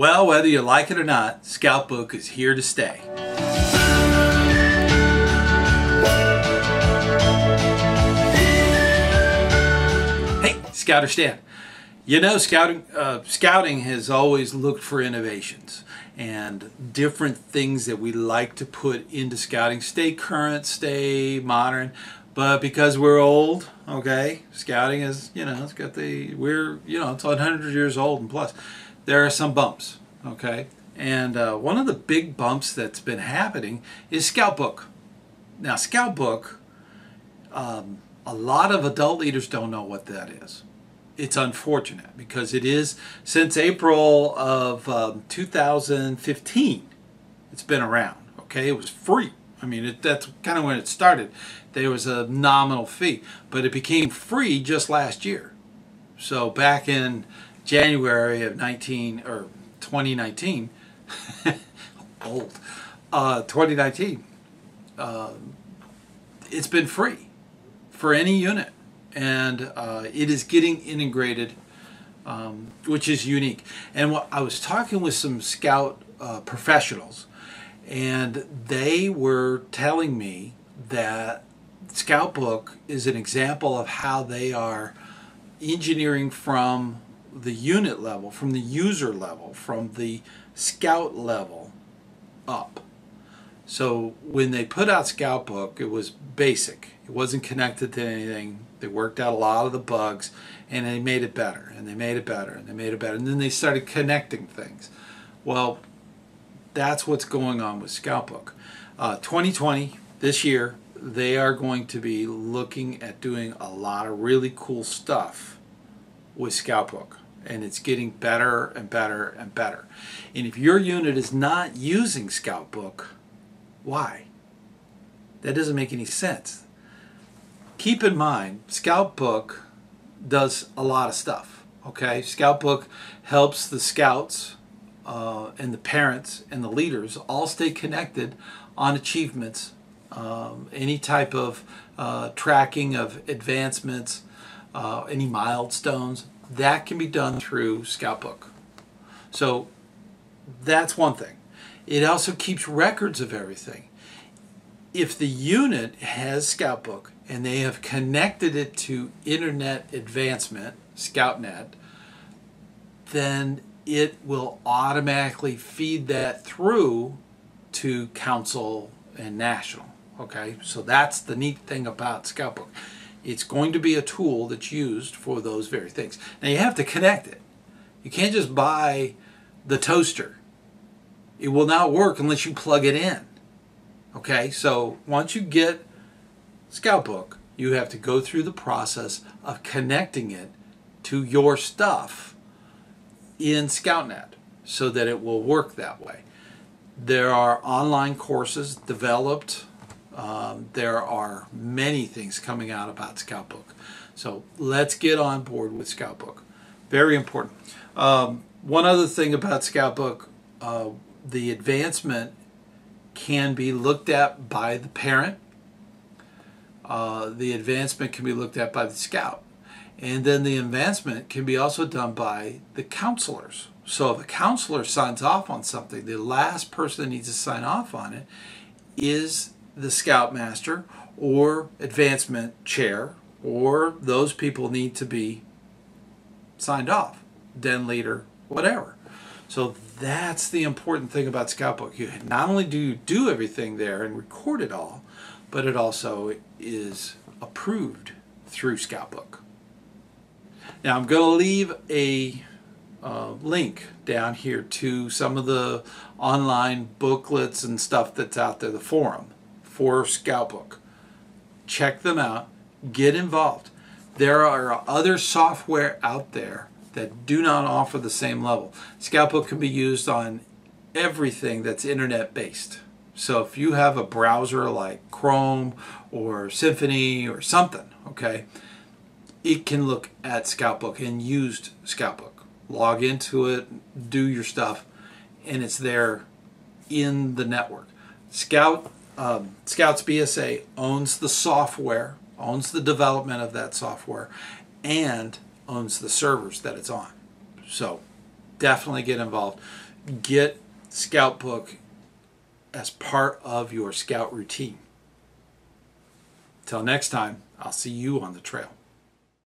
Well, whether you like it or not, ScoutBook is here to stay. Hey, ScouterStan. You know, scouting has always looked for innovations and different things that we like to put into scouting. Stay current, stay modern, but because we're old, okay, scouting is, you know, it's 100 years old and plus. There are some bumps, okay, and one of the big bumps that's been happening is ScoutBook. Now, ScoutBook, a lot of adult leaders don't know what that is. It's unfortunate because it is, since April of 2015, it's been around, okay? It was free. I mean, that's kind of when it started. There was a nominal fee, but it became free just last year. So back in January of 2019, old, 2019, it's been free for any unit. And it is getting integrated, which is unique. And what I was talking with some scout professionals, and they were telling me that ScoutBook is an example of how they are engineering from the unit level, from the user level, from the scout level up. So when they put out ScoutBook, it was basic. It wasn't connected to anything. They worked out a lot of the bugs, and they made it better, and they made it better, and they made it better, and then they started connecting things. Well, that's what's going on with ScoutBook. 2020, this year, they are going to be looking at doing a lot of really cool stuff with ScoutBook, and it's getting better and better and better. And if your unit is not using ScoutBook, why? That doesn't make any sense. Keep in mind, ScoutBook does a lot of stuff, okay? ScoutBook helps the scouts and the parents and the leaders all stay connected on achievements, any type of tracking of advancements, any milestones. That can be done through ScoutBook. So that's one thing. It also keeps records of everything. If the unit has ScoutBook and they have connected it to Internet Advancement, ScoutNet, then it will automatically feed that through to council and national. Okay, so that's the neat thing about ScoutBook. It's going to be a tool that's used for those very things. Now you have to connect it. You can't just buy the toaster. It will not work unless you plug it in. Okay, so once you get ScoutBook, you have to go through the process of connecting it to your stuff in ScoutNet so that it will work that way. There are online courses developed. There are many things coming out about ScoutBook. So let's get on board with ScoutBook. Very important. One other thing about ScoutBook, the advancement can be looked at by the parent. The advancement can be looked at by the scout, and then the advancement can be also done by the counselors. So if a counselor signs off on something, the last person that needs to sign off on it is the scout master or advancement chair, or those people need to be signed off, den leader, whatever. So that's the important thing about ScoutBook. You not only do you do everything there and record it all, but it also is approved through ScoutBook. Now I'm going to leave a link down here to some of the online booklets and stuff that's out there, the forum for ScoutBook. Check them out, get involved. There are other software out there that do not offer the same level. ScoutBook can be used on everything that's internet based. So if you have a browser like Chrome or Symphony or something, okay, it can look at ScoutBook and use ScoutBook. Log into it, do your stuff, and it's there in the network. Scouts BSA owns the software, owns the development of that software, and owns the servers that it's on. So definitely get involved. get ScoutBook as part of your scout routine. Till next time, I'll see you on the trail.